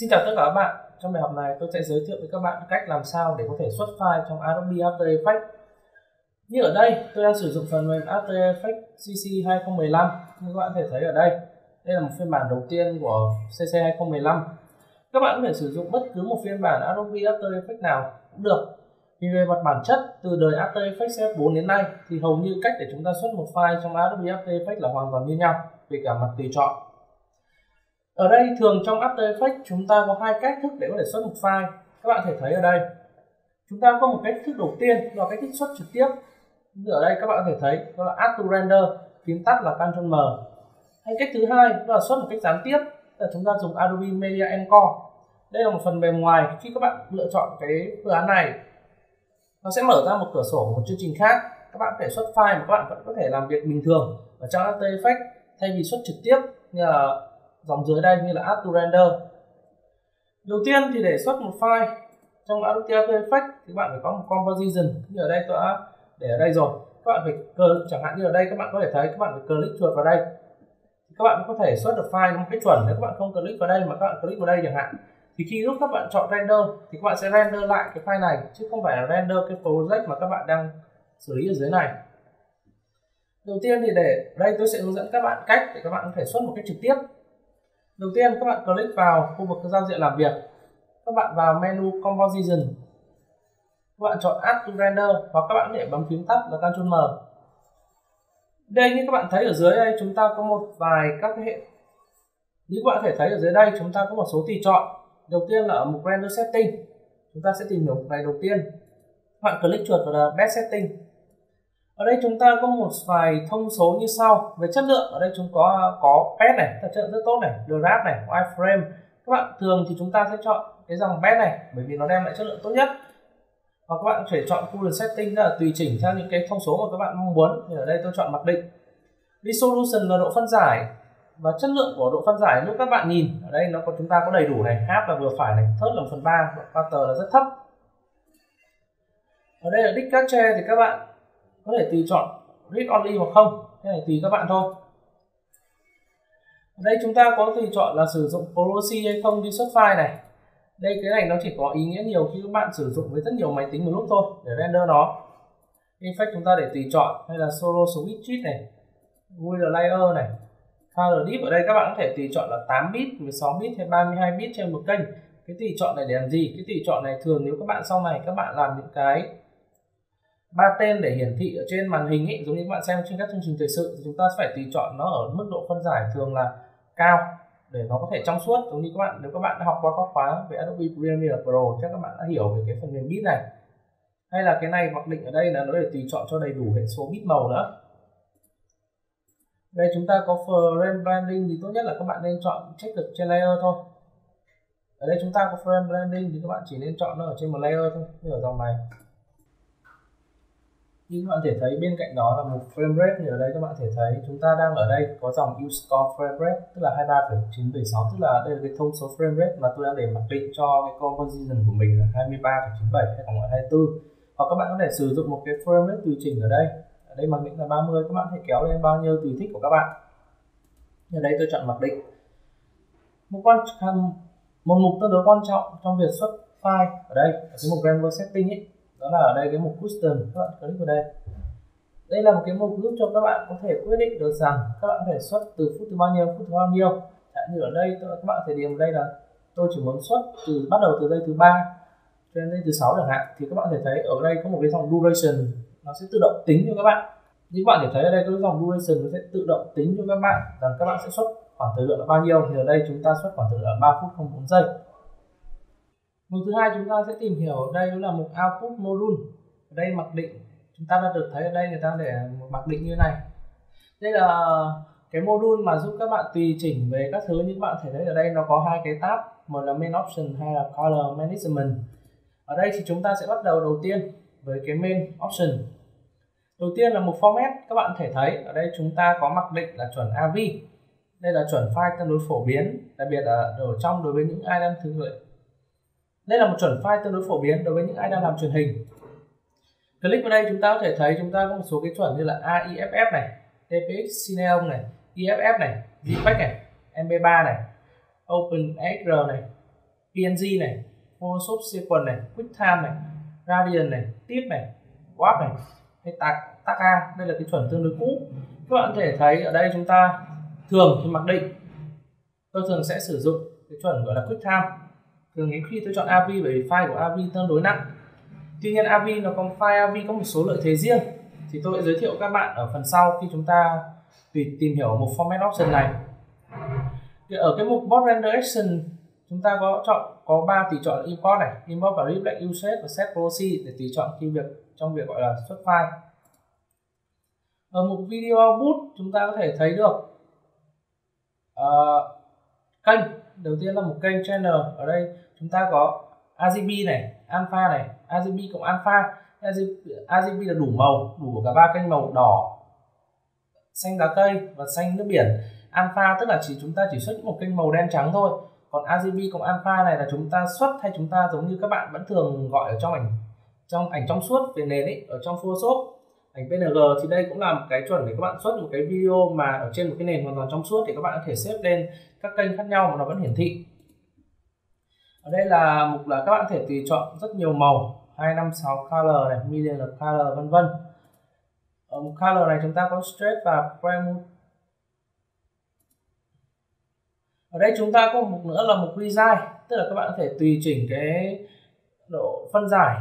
Xin chào tất cả các bạn. Trong bài học này tôi sẽ giới thiệu với các bạn cách làm sao để có thể xuất file trong Adobe After Effects. Như ở đây tôi đang sử dụng phần mềm After Effects CC 2015. Như các bạn có thể thấy ở đây, đây là một phiên bản đầu tiên của CC 2015. Các bạn có thể sử dụng bất cứ một phiên bản Adobe After Effects nào cũng được. Vì về mặt bản chất, từ đời After Effects CF4 đến nay thì hầu như cách để chúng ta xuất một file trong Adobe After Effects là hoàn toàn như nhau về cả mặt tùy chọn. Ở đây thường trong After Effects chúng ta có hai cách thức để có thể xuất một file. Các bạn có thể thấy ở đây, chúng ta có một cách thức đầu tiên là cách thức xuất trực tiếp. Ở đây các bạn có thể thấy đó là Add to Render, phím tắt là Ctrl M. Hay cách thứ hai đó là xuất một cách gián tiếp, là chúng ta dùng Adobe Media Encoder. Đây là một phần mềm ngoài. Khi các bạn lựa chọn cái phương án này, nó sẽ mở ra một cửa sổ một chương trình khác. Các bạn có thể xuất file mà các bạn vẫn có thể làm việc bình thường ở trong After Effects thay vì xuất trực tiếp như là dòng dưới đây như là Add to Render. Đầu tiên thì để xuất một file trong Adobe After Effects thì các bạn phải có một composition. Như ở đây tôi đã để ở đây rồi. Các bạn phải chẳng hạn như ở đây các bạn có thể thấy các bạn phải click chuột vào đây. Các bạn có thể xuất được file một cách chuẩn. Nếu các bạn không click vào đây mà các bạn click vào đây chẳng hạn, thì khi lúc các bạn chọn render thì các bạn sẽ render lại cái file này chứ không phải là render cái project mà các bạn đang xử lý ở dưới này. Đầu tiên thì để đây tôi sẽ hướng dẫn các bạn cách để các bạn có thể xuất một cách trực tiếp. Đầu tiên các bạn click vào khu vực giao diện làm việc, các bạn vào menu composition, các bạn chọn Add to Render hoặc các bạn để bấm phím tắt là Ctrl M. Đây như các bạn thấy ở dưới đây chúng ta có một vài các hệ. Như các bạn có thể thấy ở dưới đây chúng ta có một số tùy chọn. Đầu tiên là ở mục Render Setting, chúng ta sẽ tìm hiểu mục này đầu tiên. Các bạn click chuột vào Best Setting. Ở đây chúng ta có một vài thông số như sau về chất lượng. Ở đây chúng có best này, chất lượng rất tốt này, draft này, wireframe. Các bạn thường thì chúng ta sẽ chọn cái dòng best này bởi vì nó đem lại chất lượng tốt nhất. Và các bạn phải chọn Color Setting là tùy chỉnh theo những cái thông số mà các bạn mong muốn. Thì ở đây tôi chọn mặc định. Resolution là độ phân giải và chất lượng của độ phân giải lúc các bạn nhìn ở đây nó có chúng ta có đầy đủ này, half là vừa phải này, third là 1/3, quarter là rất thấp. Ở đây là Dictature thì các bạn có thể tùy chọn read only hoặc không, cái này tùy các bạn thôi. Ở đây chúng ta có tùy chọn là sử dụng proxy hay không đi xuất file này. Đây cái này nó chỉ có ý nghĩa nhiều khi các bạn sử dụng với rất nhiều máy tính một lúc thôi để render nó. Effect chúng ta để tùy chọn hay là solo switch này, Wheel layer này. Color Deep ở đây các bạn có thể tùy chọn là 8 bit, 16 bit hay 32 bit trên một kênh. Cái tùy chọn này để làm gì? Cái tùy chọn này thường nếu các bạn sau này các bạn làm những cái ba tên để hiển thị ở trên màn hình ấy, giống như các bạn xem trên các chương trình thời sự thì chúng ta phải tùy chọn nó ở mức độ phân giải thường là cao để nó có thể trong suốt. Giống như các bạn nếu các bạn đã học qua các khóa về Adobe Premiere Pro chắc các bạn đã hiểu về cái phần mềm bit này. Hay là cái này mặc định ở đây là nó để tùy chọn cho đầy đủ hệ số bit màu nữa. Đây chúng ta có frame blending thì tốt nhất là các bạn nên chọn check được trên layer thôi. Ở đây chúng ta có frame blending thì các bạn chỉ nên chọn nó ở trên một layer thôi, như ở dòng này. Như các bạn có thể thấy bên cạnh đó là một frame rate, thì ở đây các bạn có thể thấy chúng ta đang ở đây có dòng use score frame rate tức là 23,976, tức là đây là cái thông số frame rate mà tôi đã để mặc định cho cái composition của mình là 23,97 hay còn gọi 24. Hoặc các bạn có thể sử dụng một cái frame rate tùy chỉnh ở đây. Ở đây mặc định là 30, các bạn hãy kéo lên bao nhiêu tùy thích của các bạn. Ở đây tôi chọn mặc định. Một mục tương đối quan trọng trong việc xuất file ở đây, ở cái mục Render Setting ấy, đó là ở đây cái mục Custom, các bạn click vào đây. Đây là một cái mục giúp cho các bạn có thể quyết định được rằng các bạn có thể xuất từ phút thứ bao nhiêu, như ở đây các bạn có thể điền đây là tôi chỉ muốn xuất từ bắt đầu từ giây thứ 3 cho đến giây thứ 6 chẳng hạn, thì các bạn có thể thấy ở đây có một cái dòng duration nó sẽ tự động tính cho các bạn. Như các bạn thể thấy ở đây cái dòng duration nó sẽ tự động tính cho các bạn rằng các bạn sẽ xuất khoảng thời lượng là bao nhiêu. Thì ở đây chúng ta xuất khoảng thời lượng là 3 phút 04 giây. Mục thứ hai chúng ta sẽ tìm hiểu ở đây là mục output module. Ở đây mặc định chúng ta đã được thấy ở đây người ta để mặc định như này. Đây là cái module mà giúp các bạn tùy chỉnh về các thứ. Như các bạn thể thấy ở đây nó có hai cái tab, một là main option hay là color management. Ở đây thì chúng ta sẽ bắt đầu đầu tiên với cái main option. Đầu tiên là một format, các bạn có thể thấy ở đây chúng ta có mặc định là chuẩn AV. Đây là chuẩn file tương đối phổ biến, đặc biệt là đối với những ai đang thực hiện. Đây là một chuẩn file tương đối phổ biến đối với những ai đang làm truyền hình. Click vào đây chúng ta có thể thấy chúng ta có một số cái chuẩn như là AIFF này, DPX Cineon này, IFF này, JPEG này, MP3 này, OpenXR này, PNG này, Photoshop Sequence này, QuickTime này, Gradient này, Tip này, Warp này, hay Tag A. Đây là cái chuẩn tương đối cũ. Các bạn có thể thấy ở đây chúng ta thường thì mặc định tôi thường sẽ sử dụng cái chuẩn gọi là QuickTime. Thường đến khi tôi chọn AV bởi vì file của AV tương đối nặng. Tuy nhiên AV nó có file AV có một số lợi thế riêng thì tôi sẽ giới thiệu các bạn ở phần sau khi chúng ta tìm hiểu một format option này. Thì ở cái mục Board Render Action chúng ta có 3 tùy chọn import này, import và reflect usage và set proxy để tùy chọn khi trong việc gọi là xuất file. Ở mục video output chúng ta có thể thấy được kênh. Đầu tiên là một kênh channel, ở đây chúng ta có RGB này, alpha này, RGB cộng alpha. RGB là đủ màu, đủ cả ba kênh màu đỏ, xanh lá cây và xanh nước biển. Alpha tức là chúng ta chỉ xuất một kênh màu đen trắng thôi. Còn RGB cộng alpha này là chúng ta xuất, hay chúng ta giống như các bạn vẫn thường gọi ở trong ảnh trong suốt về nền ấy, ở trong Photoshop, ảnh PNG thì đây cũng là một cái chuẩn để các bạn xuất một cái video mà ở trên một cái nền hoàn toàn trong suốt, thì các bạn có thể xếp lên các kênh khác nhau mà nó vẫn hiển thị. Ở đây là mục là các bạn có thể tùy chọn rất nhiều màu, 256 color này, million color vân vân. Ở mục color này chúng ta có straight và prime. Ở đây chúng ta có một mục nữa là mục resize, tức là các bạn có thể tùy chỉnh cái độ phân giải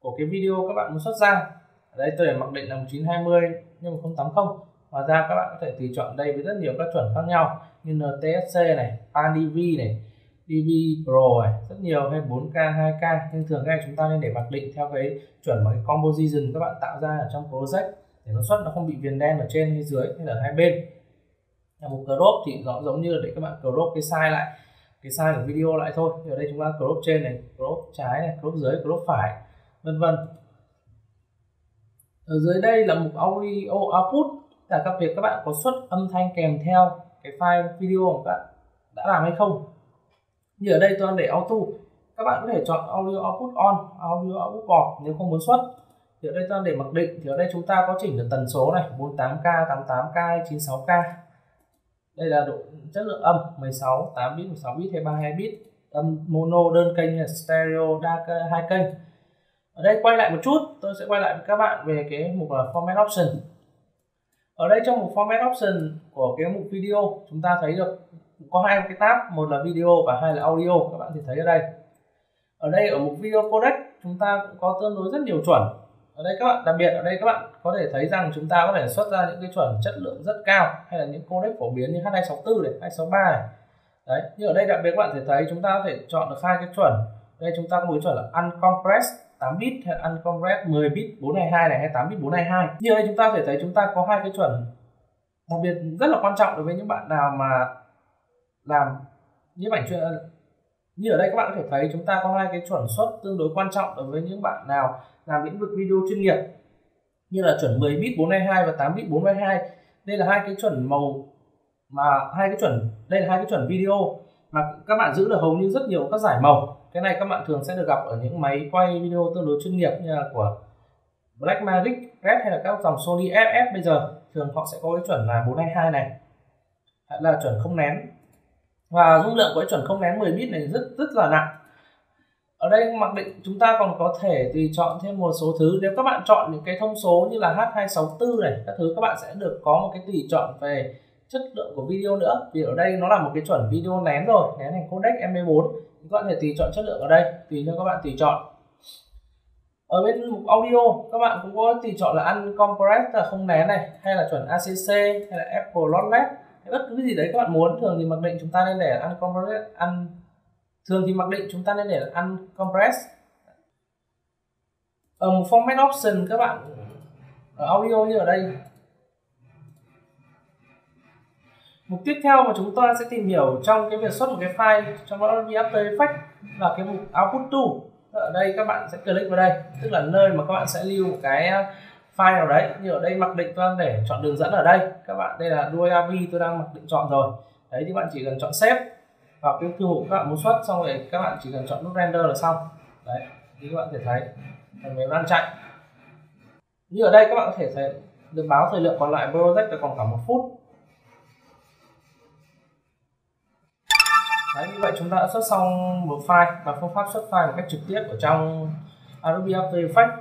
của cái video các bạn muốn xuất ra. Ở đây tôi để mặc định là 1920x1080. Ngoài ra các bạn có thể tùy chọn đây với rất nhiều các chuẩn khác nhau như NTSC này, PanDV này, DV Pro này, rất nhiều, hay 4K, 2K. Nhưng thường ngày chúng ta nên để mặc định theo cái chuẩn mà cái composition các bạn tạo ra ở trong project để nó xuất, nó không bị viền đen ở trên hay dưới hay ở hai bên. Là một crop thì nó giống như là để các bạn crop cái size lại, cái size của video lại thôi. Thì ở đây chúng ta crop trên này, crop trái này, crop dưới, crop phải, vân vân. Ở dưới đây là mục audio output là các việc các bạn có xuất âm thanh kèm theo cái file video mà các bạn đã làm hay không. Như ở đây tôi đang để auto, các bạn có thể chọn audio output on, audio output off nếu không muốn xuất. Thì ở đây tôi đang để mặc định, thì ở đây chúng ta có chỉnh được tần số này, 48K, 88K, 96K. Đây là độ chất lượng âm 16, 8 bit, 16 bit hay 32 bit, âm mono đơn kênh, stereo đa hai kênh. Ở đây quay lại một chút, tôi sẽ quay lại với các bạn về cái mục là format option. Ở đây trong mục format option của cái mục video chúng ta thấy được có hai cái tab, một là video và hai là audio, các bạn thì thấy ở đây. Ở đây ở mục video codec chúng ta cũng có tương đối rất nhiều chuẩn. Ở đây các bạn, đặc biệt ở đây các bạn có thể thấy rằng chúng ta có thể xuất ra những cái chuẩn chất lượng rất cao, hay là những codec phổ biến như H264 này, 263 này. Đấy, như ở đây đặc biệt các bạn thể thấy chúng ta có thể chọn được hai cái chuẩn. Đây chúng ta có một chuẩn là uncompressed 8 bit hay uncompressed 10 bit 422 này hay 8 bit 422. Như đây chúng ta có thể thấy chúng ta có hai cái chuẩn đặc biệt rất là quan trọng đối với những bạn nào mà làm nhiếp ảnh chuyên. Như ở đây các bạn có thể thấy chúng ta có hai cái chuẩn xuất tương đối quan trọng đối với những bạn nào làm lĩnh vực video chuyên nghiệp, như là chuẩn 10 bit 422 và 8 bit 422. Đây là hai cái chuẩn màu mà đây là hai cái chuẩn video mà các bạn giữ được hầu như rất nhiều các giải màu. Cái này các bạn thường sẽ được gặp ở những máy quay video tương đối chuyên nghiệp như là của Blackmagic, Red hay là các dòng Sony FS bây giờ. Thường họ sẽ có cái chuẩn là 422 này, hay là chuẩn không nén. Và dung lượng của cái chuẩn không nén 10 bit này rất là nặng. Ở đây mặc định chúng ta còn có thể tùy chọn thêm một số thứ. Nếu các bạn chọn những cái thông số như là H264 này, các thứ, các bạn sẽ được có một cái tùy chọn về chất lượng của video nữa. Vì ở đây nó là một cái chuẩn video nén rồi, nén thành codec MP4. Các bạn có thể tùy chọn chất lượng ở đây, tùy cho các bạn tùy chọn. Ở bên mục audio, các bạn cũng có tùy chọn là uncompressed là không nén này, hay là chuẩn ACC, hay là Apple Lossless, bất cứ gì đấy các bạn muốn. Thường thì mặc định chúng ta nên để uncompressed, Ở một format option các bạn ở audio như ở đây. Mục tiếp theo mà chúng ta sẽ tìm hiểu trong cái việc xuất một cái file trong Adobe After Effects là cái mục output to. Ở đây các bạn sẽ click vào đây, tức là nơi mà các bạn sẽ lưu một cái file nào đấy. Như ở đây mặc định tôi đang để chọn đường dẫn ở đây. Các bạn đây là đuôi AV tôi đang mặc định chọn rồi. Đấy thì bạn chỉ cần chọn save vào cái thư mục các bạn muốn xuất, xong rồi các bạn chỉ cần chọn nút render là xong. Đấy, thì các bạn có thể thấy phần mềm đang chạy. Như ở đây các bạn có thể thấy được báo thời lượng còn lại project là còn cả 1 phút. Đấy, như vậy chúng ta đã xuất xong một file và phương pháp xuất file một cách trực tiếp ở trong Adobe After Effects.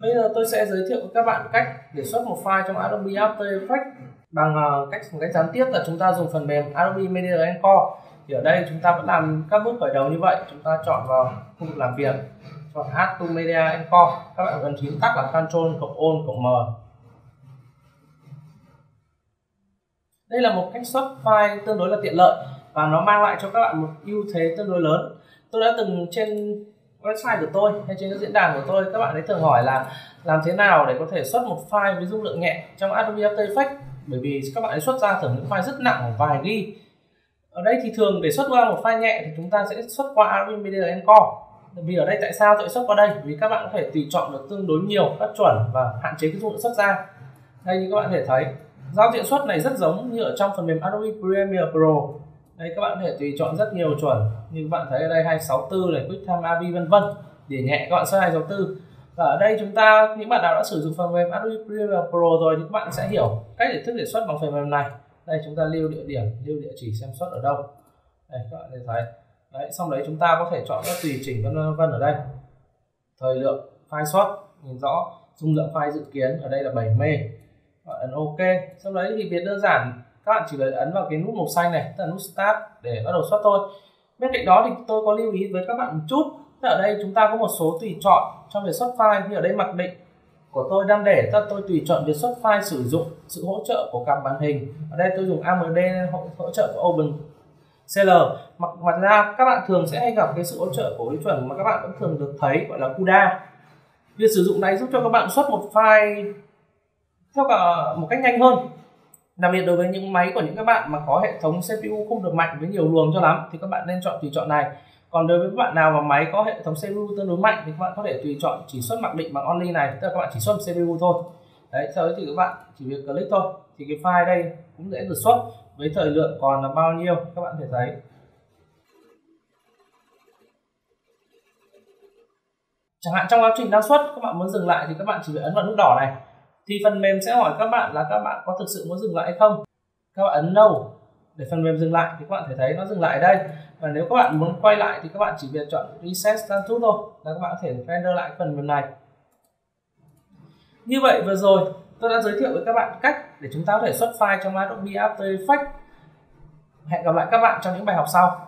Bây giờ tôi sẽ giới thiệu với các bạn cách để xuất một file trong Adobe After Effects bằng cách một cách gián tiếp là chúng ta dùng phần mềm Adobe Media Encoder. Thì ở đây chúng ta vẫn làm các bước khởi đầu như vậy, chúng ta chọn vào khu vực làm việc, chọn Add to Media Encoder. Các bạn cần phím tắt là Ctrl+Alt+M. Đây là một cách xuất file tương đối là tiện lợi và nó mang lại cho các bạn một ưu thế tương đối lớn. Tôi đã từng trên website của tôi hay trên các diễn đàn của tôi, các bạn ấy thường hỏi là làm thế nào để có thể xuất một file với dung lượng nhẹ trong Adobe After Effects, bởi vì các bạn ấy xuất ra thường những file rất nặng khoảng vài ghi. Ở đây thì thường để xuất ra một file nhẹ thì chúng ta sẽ xuất qua Adobe Media Encoder. Vì ở đây tại sao tôi xuất qua đây? Vì các bạn có thể tùy chọn được tương đối nhiều các chuẩn và hạn chế cái dung lượng xuất ra. Đây như các bạn có thể thấy, giao diện xuất này rất giống như ở trong phần mềm Adobe Premiere Pro. Đây các bạn có thể tùy chọn rất nhiều chuẩn, như các bạn thấy ở đây 264 này, QuickTime API vân vân, để nhẹ các bạn xuất 264. Và ở đây chúng ta, những bạn nào đã sử dụng phần mềm Adobe Premiere Pro rồi thì các bạn sẽ hiểu cách để thức để xuất bằng phần mềm này. Đây chúng ta lưu địa điểm, lưu địa chỉ xem xuất ở đâu. Đây các bạn có thể thấy. Đấy, xong đấy chúng ta có thể chọn các tùy chỉnh vân vân ở đây. Thời lượng file xuất nhìn rõ, dung lượng file dự kiến ở đây là 7 MB. Ấn OK. Sau đấy thì việc đơn giản, các bạn chỉ cần ấn vào cái nút màu xanh này, tức là nút Start để bắt đầu xuất thôi. Bên cạnh đó thì tôi có lưu ý với các bạn một chút, tức ở đây chúng ta có một số tùy chọn trong việc xuất file, như ở đây mặc định của tôi đang để, tức là tôi tùy chọn việc xuất file sử dụng sự hỗ trợ của cặp màn hình. Ở đây tôi dùng AMD hỗ trợ của OpenCL. Mặt ra các bạn thường sẽ hay gặp cái sự hỗ trợ của quy chuẩn mà các bạn cũng thường được thấy gọi là CUDA. Việc sử dụng này giúp cho các bạn xuất một file theo cả một cách nhanh hơn, đặc biệt đối với những máy của những các bạn mà có hệ thống CPU không được mạnh với nhiều luồng cho lắm thì các bạn nên chọn tùy chọn này. Còn đối với các bạn nào mà máy có hệ thống CPU tương đối mạnh thì các bạn có thể tùy chọn chỉ xuất mặc định bằng only này, tức là các bạn chỉ xuất CPU thôi. Đấy, sau đấy thì các bạn chỉ việc click thôi thì cái file đây cũng dễ được xuất với thời lượng còn là bao nhiêu các bạn có thể thấy. Chẳng hạn trong quá trình đang xuất các bạn muốn dừng lại thì các bạn chỉ việc ấn vào nút đỏ này. Thì phần mềm sẽ hỏi các bạn là các bạn có thực sự muốn dừng lại hay không. Các bạn ấn No để phần mềm dừng lại thì các bạn thể thấy nó dừng lại ở đây. Và nếu các bạn muốn quay lại thì các bạn chỉ việc chọn Reset Status thôi là các bạn có thể render lại phần mềm này. Như vậy vừa rồi tôi đã giới thiệu với các bạn cách để chúng ta có thể xuất file trong Adobe After Effects. Hẹn gặp lại các bạn trong những bài học sau.